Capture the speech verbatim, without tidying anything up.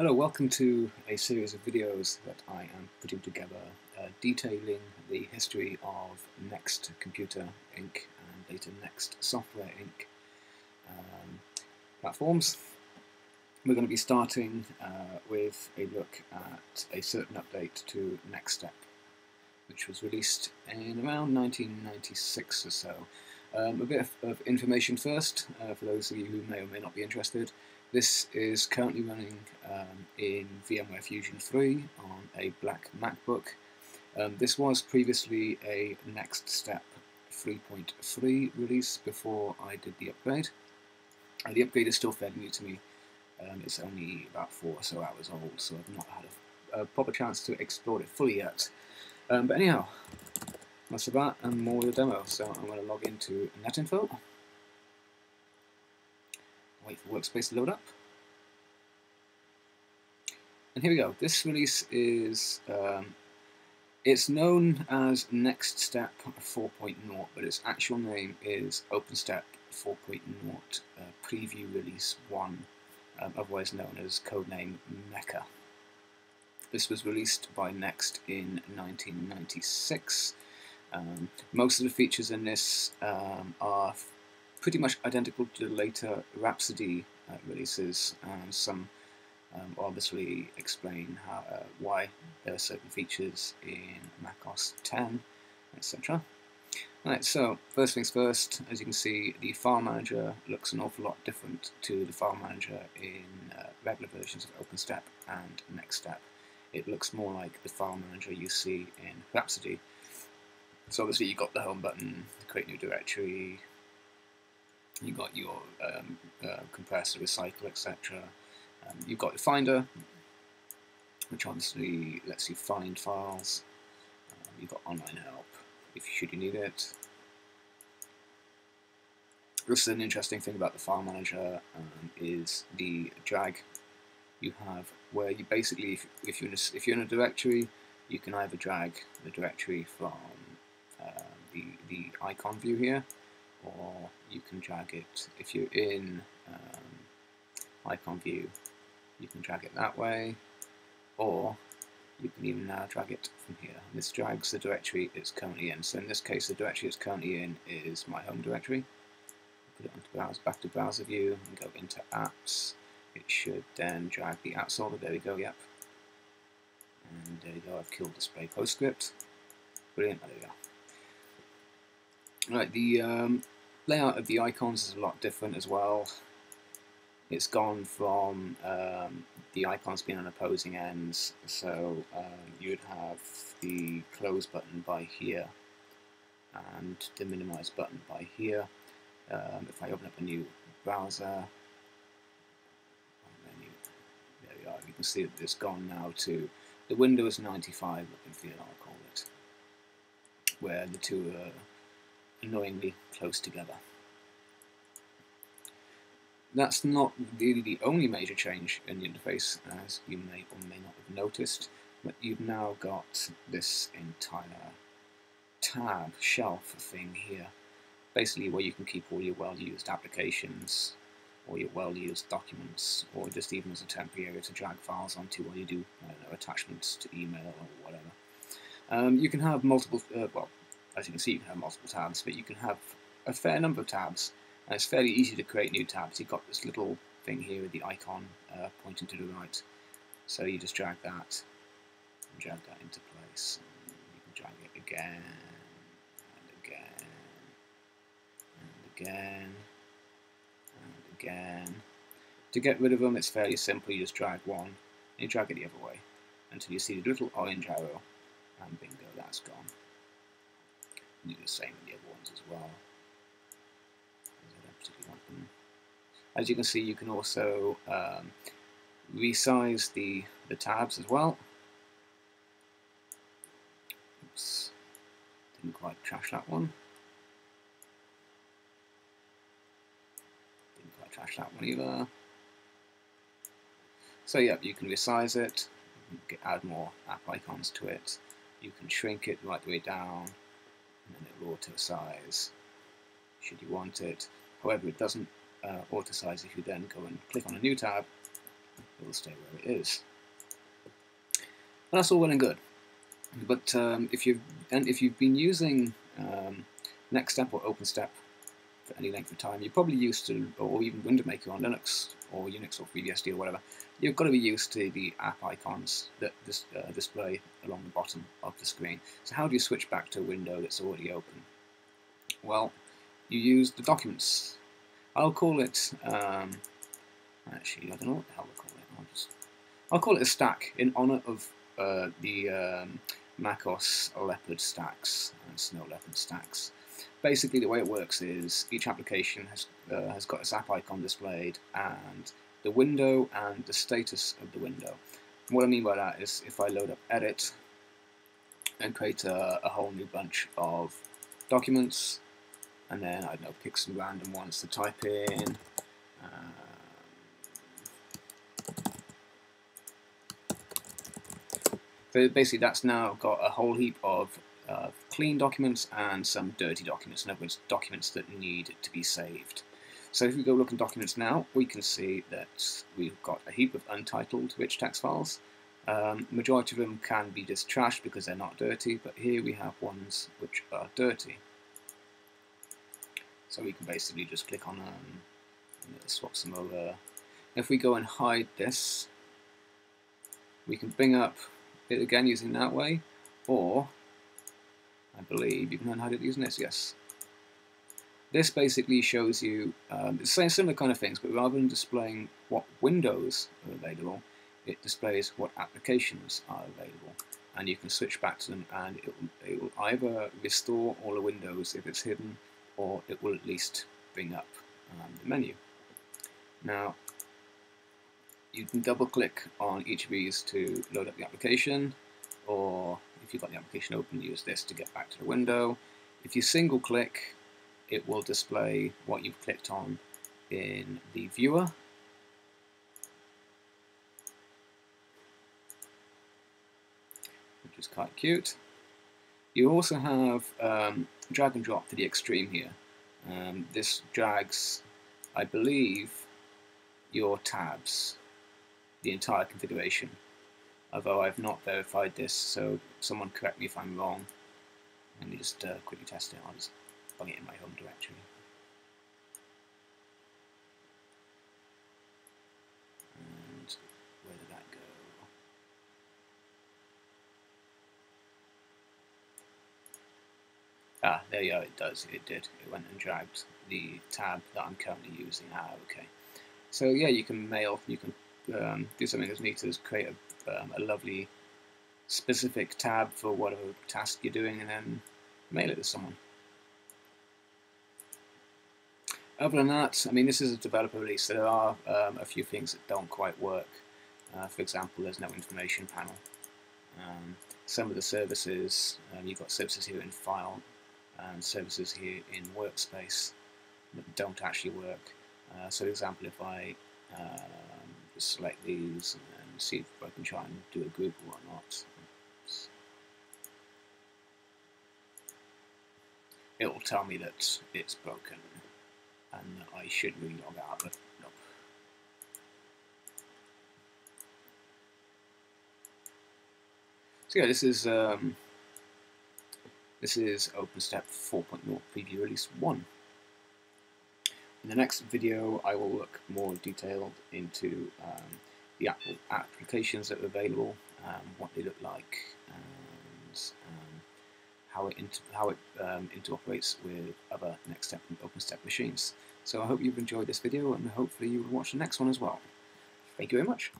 Hello, welcome to a series of videos that I am putting together uh, detailing the history of Next Computer Incorporated and later Next Software Incorporated um, platforms. We're going to be starting uh, with a look at a certain update to NextStep, which was released in around nineteen ninety-six or so. Um, a bit of, of information first, uh, for those of you who may or may not be interested. This is currently running um, in VMware Fusion three on a black MacBook. Um, this was previously a NextStep three point three release before I did the upgrade. Uh, the upgrade is still fairly new to me. Um, it's only about four or so hours old, so I've not had a, a proper chance to explore it fully yet. Um, but anyhow, that's about and more of the demo. So I'm going to log into NetInfo. Wait for workspace to load up. And here we go. This release is, um, it's known as NextStep four point oh, but its actual name is OpenStep four point oh uh, Preview Release one, um, otherwise known as codename Mecha. This was released by Next in nineteen ninety-six. Um, most of the features in this um, are pretty much identical to the later Rhapsody uh, releases, and some um, obviously explain how, uh, why there are certain features in macOS ten, et cetera. Right, so first things first, as you can see, the file manager looks an awful lot different to the file manager in uh, regular versions of OpenStep and NextStep. It looks more like the file manager you see in Rhapsody. So obviously you've got the home button, create new directory, you've got your um, uh, compressor, recycle, et cetera. Um, you've got your finder, which obviously lets you find files. Um, you've got online help, if you should you need it. This is an interesting thing about the file manager, um, is the drag you have, where you basically, if, if, you're in a, if you're in a directory, you can either drag the directory from uh, the, the icon view here, or you can drag it, if you're in um, icon view, you can drag it that way, or you can even now drag it from here. This drags the directory it's currently in. So in this case, the directory it's currently in is my home directory. Put it onto browser, back to browser view, and go into apps. It should then drag the apps folder. There we go, yep. And there we go, I've killed Display PostScript. Brilliant, there we go. Right, the um, layout of the icons is a lot different as well. It's gone from um, the icons being on opposing ends, so um, you would have the close button by here and the minimize button by here. Um, if I open up a new browser, menu, there we are. You can see that it's gone now to the Windows ninety-five looking feel, I'll call it, where the two are annoyingly close together. That's not really the only major change in the interface, as you may or may not have noticed, but you've now got this entire tab shelf thing here, basically where you can keep all your well-used applications, or your well-used documents, or just even as a temporary area to drag files onto while you do, I don't know, attachments to email or whatever. Um, you can have multiple, uh, well, as you can see, you can have multiple tabs, but you can have a fair number of tabs, and it's fairly easy to create new tabs. You've got this little thing here with the icon uh, pointing to the right, so you just drag that and drag that into place. And you can drag it again and again and again and again. To get rid of them, it's fairly simple. You just drag one and you drag it the other way until you see the little orange arrow, and bingo, that's gone. Do the same with the other ones as well. I don't particularly want them. As you can see, you can also um, resize the the tabs as well. Oops, didn't quite trash that one. Didn't quite trash that one either. So yeah, you can resize it, you can add more app icons to it. You can shrink it right the way down, and it will auto-size should you want it. However, it doesn't uh, auto-size if you then go and click on a new tab this thing really is. And that's all well and good. But um, if you've and if you've been using um, NextStep or OpenStep for any length of time, you're probably used to, or even Window Maker on Linux or Unix or FreeBSD or whatever, you've got to be used to the app icons that dis uh, display along the bottom of the screen. So how do you switch back to a window that's already open? Well, you use the documents. I'll call it. Um, actually, I don't know what the hell I call it. I'll just. I'll call it a stack in honor of uh, the um, Mac O S Leopard stacks and Snow Leopard stacks. Basically, the way it works is each application has uh, has got its app icon displayed and the window and the status of the window. And what I mean by that is, if I load up Edit and create a, a whole new bunch of documents, and then I don't know, pick some random ones to type in. Um, so basically, that's now got a whole heap of uh, clean documents and some dirty documents. In other words, documents that need to be saved. So if we go look in Documents now, we can see that we've got a heap of untitled rich text files. Um, majority of them can be just trashed because they're not dirty, but here we have ones which are dirty. So we can basically just click on them um, and swap some over. If we go and hide this, we can bring up it again using that way, or I believe you can unhide it using this, yes. This basically shows you um, the same similar kind of things, but rather than displaying what windows are available, it displays what applications are available, and you can switch back to them, and it will, it will either restore all the windows if it's hidden, or it will at least bring up um, the menu. Now, you can double-click on each of these to load up the application, or if you've got the application open, use this to get back to the window. If you single-click, it will display what you've clicked on in the viewer. Which is quite cute. You also have um, drag and drop to the extreme here. Um, this drags, I believe, your tabs, the entire configuration. Although I've not verified this, so someone correct me if I'm wrong. Let me just uh, quickly test it. I'll just it in my home directory. And where did that go? Ah, there you are, it does, it did. It went and dragged the tab that I'm currently using. Ah, okay. So yeah, you can mail, you can um, do something as neat as create a, um, a lovely specific tab for whatever task you're doing and then mail it to someone. Other than that, I mean, this is a developer release, so there are um, a few things that don't quite work. Uh, for example, there's no information panel. Um, some of the services, um, you've got services here in File and services here in Workspace that don't actually work. Uh, so, for example, if I um, just select these and see if I can try and do a group or whatnot, it will tell me that it's broken. And I should really log out, but no. So yeah, this is um, this is OpenStep four point oh preview release one. In the next video, I will look more detailed into um, the app applications that are available, um, what they look like, and um, how it, inter how it um, interoperates with other NextStep and OpenStep machines. So I hope you've enjoyed this video and hopefully you'll watch the next one as well. Thank you very much.